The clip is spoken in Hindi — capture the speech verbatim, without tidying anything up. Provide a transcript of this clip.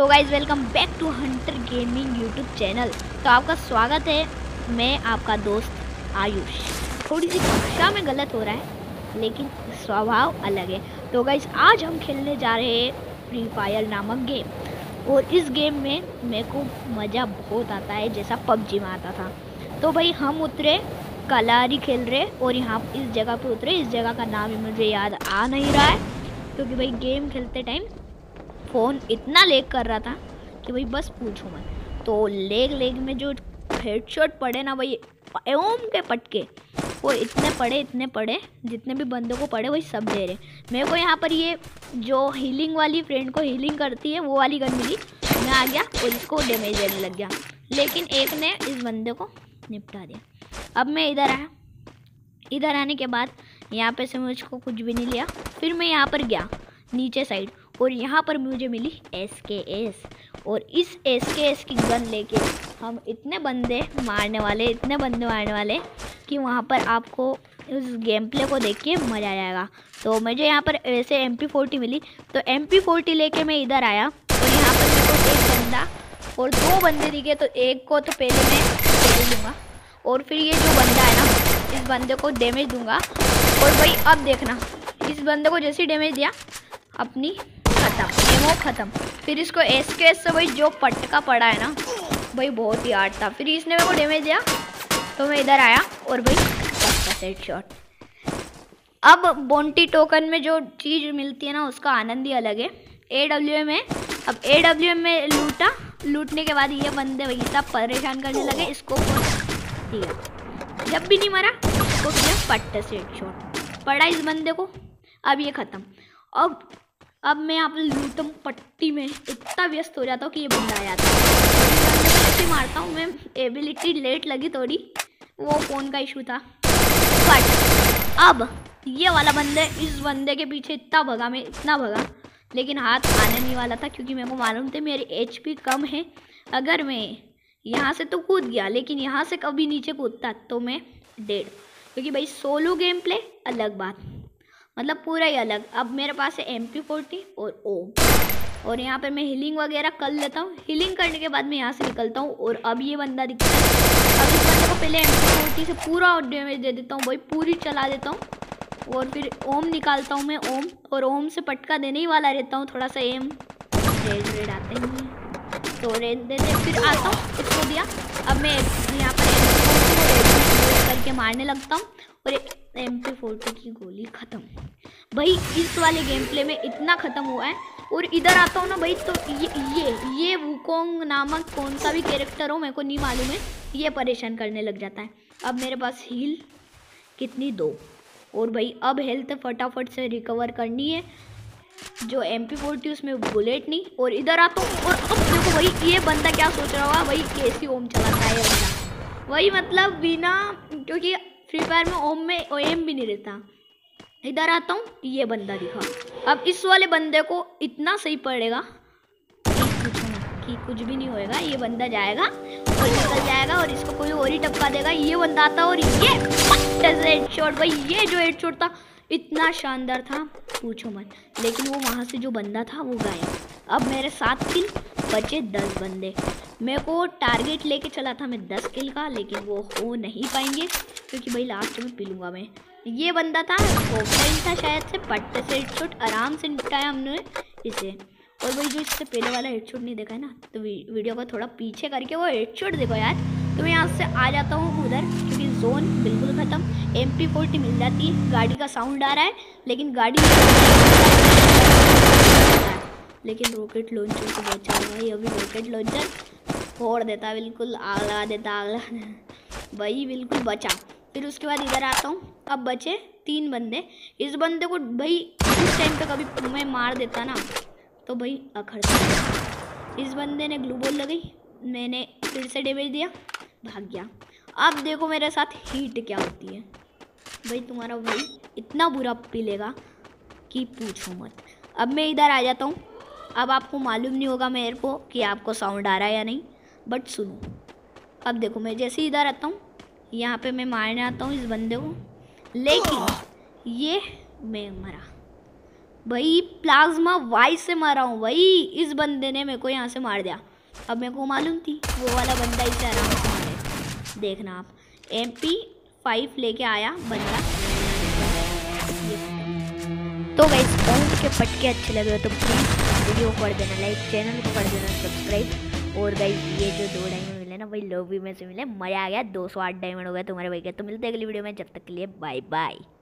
तो guys welcome back to Hunter Gaming YouTube channel. तो आपका स्वागत है, मैं आपका दोस्त आयुष। थोड़ी सी भाषा में गलत हो रहा है लेकिन स्वभाव अलग है। तो गाइज आज हम खेलने जा रहे हैं फ्री फायर नामक गेम, और इस गेम में मेरे को मज़ा बहुत आता है जैसा पबजी में आता था। तो भाई हम उतरे कलारी खेल रहे और यहाँ इस जगह पर उतरे। इस जगह का नाम मुझे याद आ नहीं रहा है क्योंकि भाई गेम खेलते टाइम फ़ोन इतना लेग कर रहा था कि भाई बस पूछो मत। तो लेग लेग में जो हेडशॉट पड़े ना भाई, एम के पटके वो इतने पड़े इतने पड़े जितने भी बंदों को पड़े वही सब दे रहे। मेरे को यहाँ पर ये जो हीलिंग वाली फ्रेंड को हीलिंग करती है वो वाली गन मिली, मैं आ गया और इसको डैमेज देने लग गया, लेकिन एक ने इस बंदे को निपटा दिया। अब मैं इधर आया, इधर आने के बाद यहाँ पर से मुझको कुछ भी नहीं लिया। फिर मैं यहाँ पर गया नीचे साइड और यहाँ पर मुझे मिली एस के एस, और इस एस के एस की गन लेके हम इतने बंदे मारने वाले इतने बंदे मारने वाले कि वहाँ पर आपको उस गेम प्ले को देख के मज़ा आ जाएगा। तो मुझे यहाँ पर ऐसे एम पी फोर्टी मिली, तो एम पी फोर्टी लेके मैं इधर आया और यहाँ पर मेरे को एक बंदा और दो बंदे दिखे। तो एक को तो पहले मैं डैमेज दूँगा और फिर ये जो बंदा है ना इस बंदे को डैमेज दूँगा। और भाई अब देखना, इस बंदे को जैसे डैमेज दिया अपनी एमो ख़त्म। फिर इसको एस के एस से भाई जो पटका पड़ा है ना भाई बहुत ही हार्ड था। फिर इसने मेरे को डैमेज दिया तो मैं इधर आया और भाई सेट शॉट। अब बोंटी टोकन में जो चीज़ मिलती है ना उसका आनंद ही अलग है। ए डब्ल्यू एम है, अब ए डब्ल्यू एम में लूटा। लूटने के बाद ये बंदे भाई सब परेशान करने लगे, इसको दिया जब भी नहीं मरा तो पट्टा सेट शॉट पड़ा इस बंदे को। अब ये ख़त्म। अब अब मैं यहाँ पर लूटम पट्टी में इतना व्यस्त हो जाता हूँ कि ये बंदा आ जाता है, ऐसे मारता हूँ मैं। एबिलिटी लेट लगी थोड़ी, वो फ़ोन का इशू था। बट अब ये वाला बंदा इस बंदे के पीछे इतना भगा मैं इतना भगा लेकिन हाथ आने नहीं वाला था क्योंकि मेरे को मालूम था मेरी एच पी कम है। अगर मैं यहाँ से तो कूद गया लेकिन यहाँ से कभी नीचे कूदता तो मैं डेढ़, क्योंकि भाई सोलो गेम प्ले अलग बात, मतलब पूरा ही अलग। अब मेरे पास है एम पी फोर्टी और ओ, और यहाँ पे मैं हीलिंग वगैरह कर लेता हूँ। हीलिंग करने के बाद मैं यहाँ से निकलता हूँ और अब ये बंदा दिखता है। अब इस बंदे को पहले एम पी फोर्टी से पूरा डैमेज दे देता हूँ भाई, पूरी चला देता हूँ। और फिर ओम निकालता हूँ मैं ओम, और ओम से पटका देने ही वाला रहता हूँ। थोड़ा सा एम रेड रेड आते ही तो रेड देते, फिर आता हूँ इसको दिया। अब मैं यहाँ पर एम पी फोर्टी करके मारने लगता हूँ और एम पी फोर्टी की गोली ख़त्म। भाई इस वाले गेम प्ले में इतना ख़त्म हुआ है। और इधर आता हूँ ना भाई तो ये ये ये वुकोंग नामक कौन सा भी कैरेक्टर हो मेरे को नहीं मालूम है, ये परेशान करने लग जाता है। अब मेरे पास हील कितनी दो, और भाई अब हेल्थ फटाफट से रिकवर करनी है। जो एम पी फोर्टी उसमें बुलेट नहीं। और इधर आता हूँ और अब देखो भाई ये बंदा क्या सोच रहा होगा, भाई कैसी ओम चलाता है बंदा, वही मतलब बिना, क्योंकि फ्री फायर में ओम में ओ एम भी नहीं रहता। इधर आता हूँ, ये बंदा दिखा। अब इस वाले बंदे को इतना सही पड़ेगा कि कुछ भी नहीं होएगा। ये बंदा जाएगा और निकल जाएगा और इसको कोई और ही टपका देगा। ये बंदा आता और ये हेडशॉट, भाई ये जो हेडशॉट था इतना शानदार था पूछो मत। लेकिन वो वहाँ से जो बंदा था वो गायब। अब मेरे सात किल बचे, दस बंदे। मेरे को टारगेट लेके चला था मैं दस किल का, लेकिन वो हो नहीं पाएंगे क्योंकि भाई लास्ट में पीलूँगा मैं। ये बंदा था ऑफलाइन था शायद से, पट्टे से हेडशॉट आराम से निपटाया हमने इसे। और भाई जो इससे पहले वाला हेडशॉट नहीं देखा है ना तो वीडियो को थोड़ा पीछे करके वो हेडशॉट देखो यार। तो मैं यहाँ से आ जाता हूँ उधर क्योंकि जोन बिल्कुल ख़त्म। एम पी फोर्टी मिल जाती है, गाड़ी का साउंड आ रहा है लेकिन गाड़ी लेकिन रॉकेट लॉन्चर से बचा हुआ है। अभी रॉकेट लॉन्चर फोड़ देता, बिल्कुल आगला देता आगला भाई, बिल्कुल बचा। फिर उसके बाद इधर आता हूँ। अब बचे तीन बंदे। इस बंदे को भाई इस टाइम पे कभी मैं मार देता ना तो भाई अखड़ता। इस बंदे ने ग्लू बॉल लगाई, मैंने फिर से डैमेज दिया, भाग गया। अब देखो मेरे साथ हीट क्या होती है भाई, तुम्हारा भाई इतना बुरा पीलेगा कि पूछो मत। अब मैं इधर आ जाता हूँ। अब आपको मालूम नहीं होगा मेरे को कि आपको साउंड आ रहा है या नहीं, बट सुनो। अब देखो मैं जैसे इधर आता हूँ, यहाँ पे मैं मारने आता हूँ इस बंदे को, लेकिन ये मैं मरा। भाई प्लाज्मा वाई से मारा हूँ भाई। इस बंदे ने मेरे को यहाँ से मार दिया। अब मेरे को मालूम थी वो वाला बंदा इसे आराम से मारे। देखना आप एम पी फाइव लेके आया बंदा। तो गाइस के पटके अच्छे लगे तो प्लीज़ वीडियो कर देना लाइक, चैनल को कर देना सब्सक्राइब। और गाइस ये जो दो डायमंड मिले ना भाई लॉबी में से मिले, मज़ा आ गया। दो सौ आठ डायमंड हो गया तुम्हारे भाई के। तो मिलते हैं अगली वीडियो में, जब तक के लिए बाय बाय।